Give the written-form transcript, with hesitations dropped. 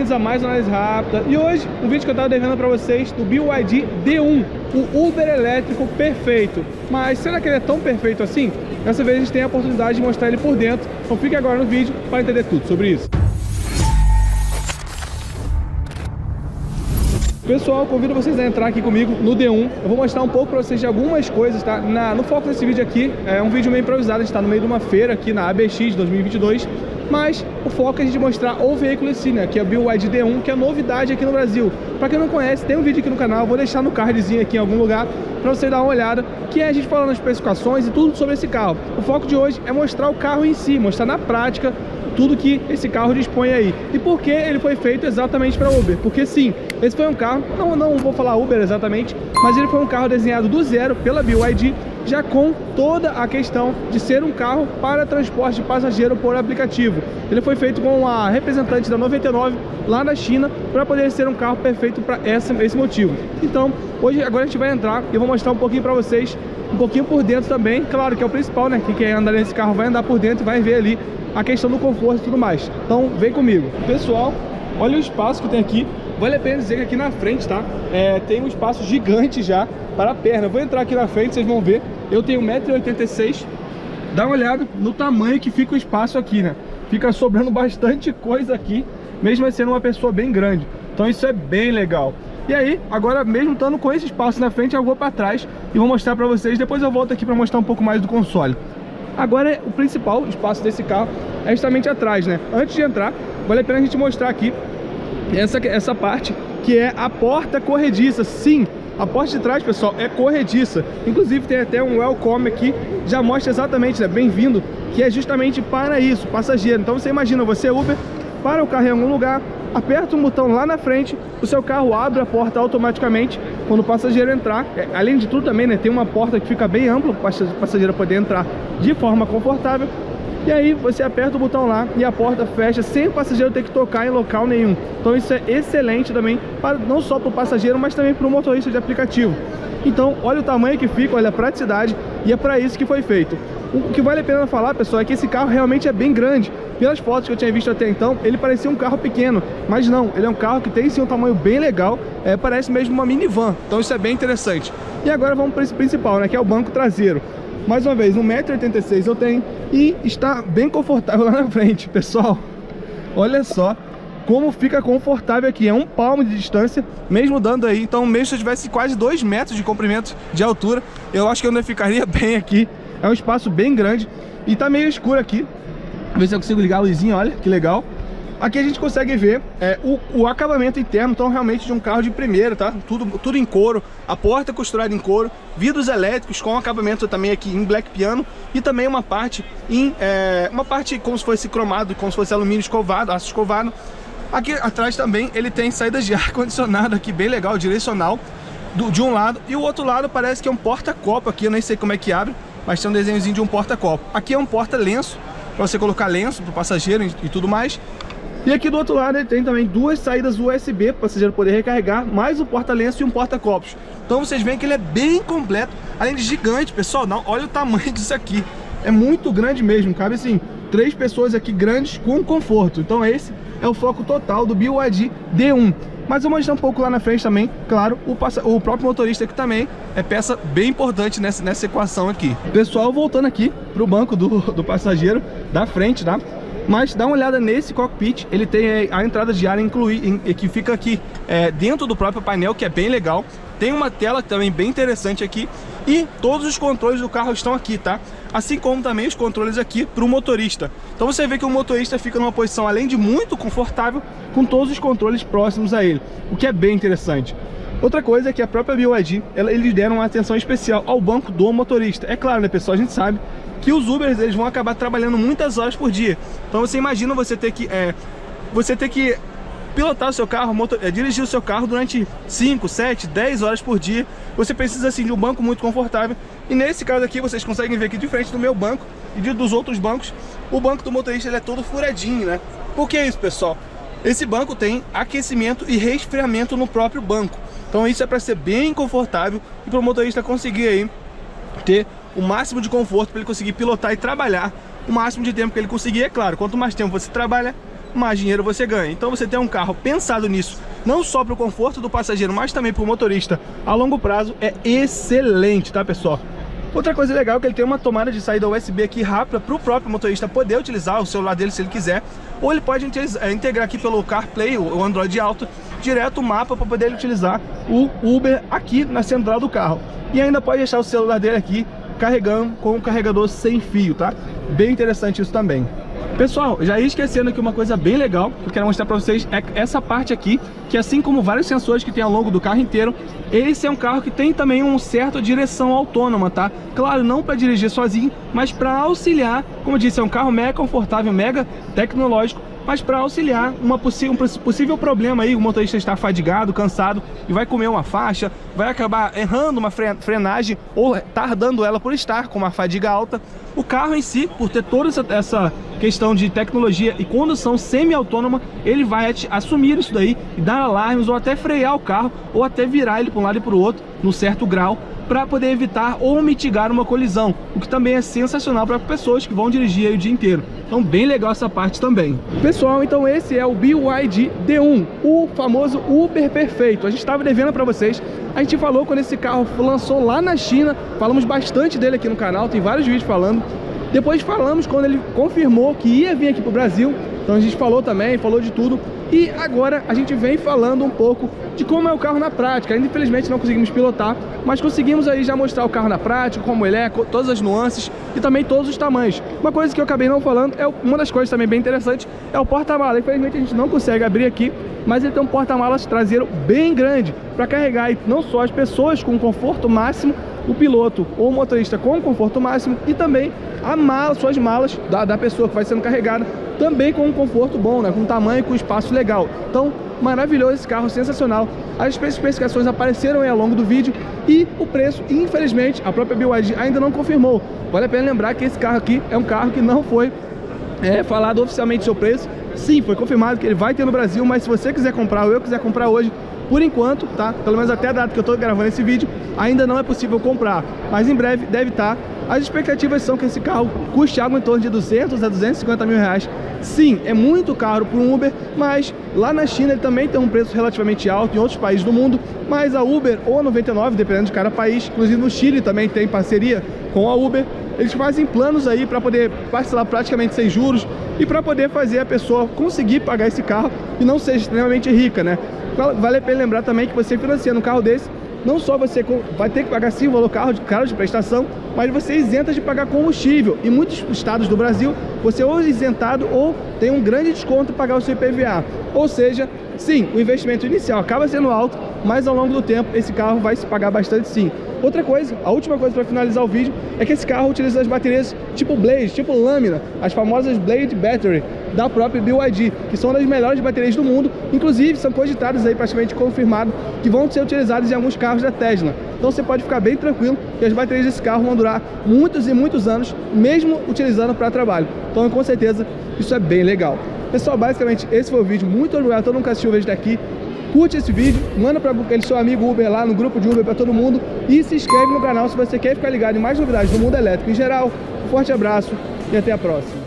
minutos a mais de análise rápida. E hoje o vídeo que eu tava devendo para vocês do BYD D1, o Uber elétrico perfeito. Mas será que ele é tão perfeito assim? Dessa vez a gente tem a oportunidade de mostrar ele por dentro. Então fique agora no vídeo para entender tudo sobre isso. Pessoal, convido vocês a entrar aqui comigo no D1. Eu vou mostrar um pouco para vocês de algumas coisas, tá? No foco desse vídeo aqui, é um vídeo meio improvisado, a gente tá no meio de uma feira aqui na ABX 2022, mas o foco é a gente mostrar o veículo esse, né? Que é o BYD D1, que é novidade aqui no Brasil. Para quem não conhece, tem um vídeo aqui no canal, eu vou deixar no cardzinho aqui em algum lugar, para você dar uma olhada, que é a gente falando as especificações e tudo sobre esse carro. O foco de hoje é mostrar o carro em si, mostrar na prática tudo que esse carro dispõe aí. E por que ele foi feito exatamente para Uber? Porque sim, esse foi um carro, não vou falar Uber exatamente, mas ele foi um carro desenhado do zero pela BYD, já com toda a questão de ser um carro para transporte de passageiro por aplicativo. Ele foi feito com a representante da 99 lá na China para poder ser um carro perfeito para esse motivo. Então, hoje agora a gente vai entrar e eu vou mostrar um pouquinho para vocês, um pouquinho por dentro também, claro que é o principal, né? Quem quer andar nesse carro vai andar por dentro e vai ver ali a questão do conforto e tudo mais. Então vem comigo. Pessoal, olha o espaço que tem aqui. Vale a pena dizer que aqui na frente, tá? Tem um espaço gigante já para a perna. Eu vou entrar aqui na frente, vocês vão ver. Eu tenho 1,86 m. Dá uma olhada no tamanho que fica o espaço aqui, né? Fica sobrando bastante coisa aqui, mesmo sendo uma pessoa bem grande. Então isso é bem legal. E aí, agora mesmo estando com esse espaço na frente, eu vou para trás e vou mostrar para vocês. Depois eu volto aqui para mostrar um pouco mais do console. Agora, o principal espaço desse carro é justamente atrás, né? Antes de entrar, vale a pena a gente mostrar aqui essa parte, que é a porta corrediça. Sim, a porta de trás, pessoal, é corrediça. Inclusive, tem até um welcome aqui, já mostra exatamente, né? Bem-vindo, que é justamente para isso, passageiro. Então, você imagina, você Uber, para o carro em algum lugar, aperta um botão lá na frente, o seu carro abre a porta automaticamente quando o passageiro entrar. Além de tudo também, né, tem uma porta que fica bem ampla para o passageiro poder entrar de forma confortável. E aí você aperta o botão lá e a porta fecha sem o passageiro ter que tocar em local nenhum. Então isso é excelente também, não só para o passageiro, mas também para o motorista de aplicativo. Então olha o tamanho que fica, olha a praticidade, e é para isso que foi feito. O que vale a pena falar, pessoal, é que esse carro realmente é bem grande. Pelas fotos que eu tinha visto até então, ele parecia um carro pequeno, mas não, ele é um carro que tem sim um tamanho bem legal, parece mesmo uma minivan, então isso é bem interessante. E agora vamos para esse principal, né, que é o banco traseiro. Mais uma vez, 1,86 m eu tenho e está bem confortável lá na frente, pessoal. Olha só como fica confortável aqui, é um palmo de distância, mesmo dando aí, então mesmo se eu tivesse quase 2 metros de comprimento de altura, eu acho que eu ainda ficaria bem aqui. É um espaço bem grande e tá meio escuro aqui. Ver se eu consigo ligar a luzinha, olha que legal. Aqui a gente consegue ver o acabamento interno, então realmente de um carro de primeira, tá? Tudo em couro, a porta costurada em couro, vidros elétricos com acabamento também aqui em black piano e também uma parte como se fosse cromado, como se fosse alumínio escovado, aço escovado. Aqui atrás também ele tem saídas de ar condicionado aqui, bem legal, direcional de um lado, e o outro lado parece que é um porta-copo aqui, eu nem sei como é que abre, mas tem um desenhozinho de um porta-copo. Aqui é um porta-lenço, para você colocar lenço para o passageiro e tudo mais. E aqui do outro lado ele tem também duas saídas USB para o passageiro poder recarregar, mais um porta-lenço e um porta-copos. Então vocês veem que ele é bem completo, além de gigante, pessoal. Não, olha o tamanho disso aqui, é muito grande mesmo, cabe assim 3 pessoas aqui grandes com conforto. Então esse é o foco total do BYD D1. Mas eu vou mostrar um pouco lá na frente também, claro, o próprio motorista, que também é peça bem importante nessa equação aqui. Pessoal, voltando aqui para o banco do passageiro da frente, tá? Mas dá uma olhada nesse cockpit, ele tem a entrada de ar que fica aqui dentro do próprio painel, que é bem legal. Tem uma tela também bem interessante aqui e todos os controles do carro estão aqui, tá? Assim como também os controles aqui para o motorista. Então você vê que o motorista fica numa posição, além de muito confortável, com todos os controles próximos a ele, o que é bem interessante. Outra coisa é que a própria BYD, eles deram uma atenção especial ao banco do motorista. É claro, né, pessoal, a gente sabe que os Ubers eles vão acabar trabalhando muitas horas por dia. Então você imagina você ter que pilotar o seu carro, dirigir o seu carro durante 5, 7, 10 horas por dia. Você precisa assim de um banco muito confortável. E nesse caso aqui, vocês conseguem ver aqui de frente do meu banco e dos outros bancos, o banco do motorista ele é todo furadinho, né? Por que isso, pessoal? Esse banco tem aquecimento e resfriamento no próprio banco. Então isso é para ser bem confortável e para o motorista conseguir aí ter o máximo de conforto, para ele conseguir pilotar e trabalhar o máximo de tempo que ele conseguir. É claro, quanto mais tempo você trabalha, mais dinheiro você ganha. Então você ter um carro pensado nisso, não só para o conforto do passageiro, mas também para o motorista, a longo prazo é excelente, tá, pessoal? Outra coisa legal é que ele tem uma tomada de saída USB aqui rápida para o próprio motorista poder utilizar o celular dele se ele quiser, ou ele pode integrar aqui pelo CarPlay, o Android Auto, direto o mapa para poder utilizar o Uber aqui na central do carro. E ainda pode deixar o celular dele aqui carregando com o carregador sem fio, tá? Bem interessante isso também. Pessoal, já ia esquecendo aqui uma coisa bem legal que eu quero mostrar para vocês, é essa parte aqui, que assim como vários sensores que tem ao longo do carro inteiro, esse é um carro que tem também uma certa direção autônoma, tá? Claro, não para dirigir sozinho, mas para auxiliar, como eu disse, é um carro mega confortável, mega tecnológico, mas para auxiliar um possível problema aí, o motorista está fadigado, cansado e vai comer uma faixa, vai acabar errando uma frenagem ou tardando ela por estar com uma fadiga alta. O carro em si, por ter toda essa questão de tecnologia e condução semi-autônoma, ele vai assumir isso daí e dar alarmes ou até frear o carro ou até virar ele para um lado e para o outro num certo grau, para poder evitar ou mitigar uma colisão, o que também é sensacional para pessoas que vão dirigir aí o dia inteiro. Então bem legal essa parte também. Pessoal, então esse é o BYD D1, o famoso Uber perfeito. A gente estava devendo para vocês, a gente falou quando esse carro lançou lá na China, falamos bastante dele aqui no canal, tem vários vídeos falando. Depois falamos quando ele confirmou que ia vir aqui para o Brasil, então a gente falou também, falou de tudo. E agora a gente vem falando um pouco de como é o carro na prática. Ainda, infelizmente, não conseguimos pilotar, mas conseguimos aí já mostrar o carro na prática, como ele é, todas as nuances e também todos os tamanhos. Uma coisa que eu acabei não falando, é uma das coisas também bem interessantes, é o porta-mala. Infelizmente a gente não consegue abrir aqui, mas ele tem um porta-malas traseiro bem grande para carregar aí não só as pessoas com conforto máximo, o piloto ou o motorista com conforto máximo e também a mala, suas malas da pessoa que vai sendo carregada também com um conforto bom, né? Com tamanho e com espaço legal. Então, maravilhoso esse carro, sensacional. As especificações apareceram aí ao longo do vídeo e o preço, infelizmente, a própria BYD ainda não confirmou. Vale a pena lembrar que esse carro aqui é um carro que não foi falado oficialmente seu preço. Sim, foi confirmado que ele vai ter no Brasil, mas se você quiser comprar ou eu quiser comprar hoje, por enquanto, tá? Pelo menos até a data que eu tô gravando esse vídeo, ainda não é possível comprar, mas em breve deve estar. As expectativas são que esse carro custe algo em torno de 200 a 250 mil reais. Sim, é muito caro para um Uber, mas lá na China ele também tem um preço relativamente alto, em outros países do mundo, mas a Uber ou a 99, dependendo de cada país, inclusive no Chile também tem parceria com a Uber, eles fazem planos aí para poder parcelar praticamente sem juros e para poder fazer a pessoa conseguir pagar esse carro e não ser extremamente rica, né? Vale a pena lembrar também que você financiando um carro desse, não só você vai ter que pagar sim o valor caro de prestação, mas você isenta de pagar combustível. Em muitos estados do Brasil, você ou é isentado ou tem um grande desconto para pagar o seu IPVA. Ou seja, sim, o investimento inicial acaba sendo alto, mas ao longo do tempo esse carro vai se pagar bastante sim. Outra coisa, a última coisa para finalizar o vídeo, é que esse carro utiliza as baterias tipo Blade, tipo lâmina, as famosas Blade Battery da própria BYD, que são das melhores baterias do mundo, inclusive são cogitadas aí, praticamente confirmado, que vão ser utilizadas em alguns carros da Tesla. Então você pode ficar bem tranquilo que as baterias desse carro vão durar muitos e muitos anos, mesmo utilizando para trabalho. Então com certeza isso é bem legal. Pessoal, basicamente esse foi o vídeo, muito obrigado a todo mundo que assistiu o vídeo daqui. Curte esse vídeo, manda para aquele seu amigo Uber lá no grupo de Uber para todo mundo e se inscreve no canal se você quer ficar ligado em mais novidades do mundo elétrico em geral. Um forte abraço e até a próxima.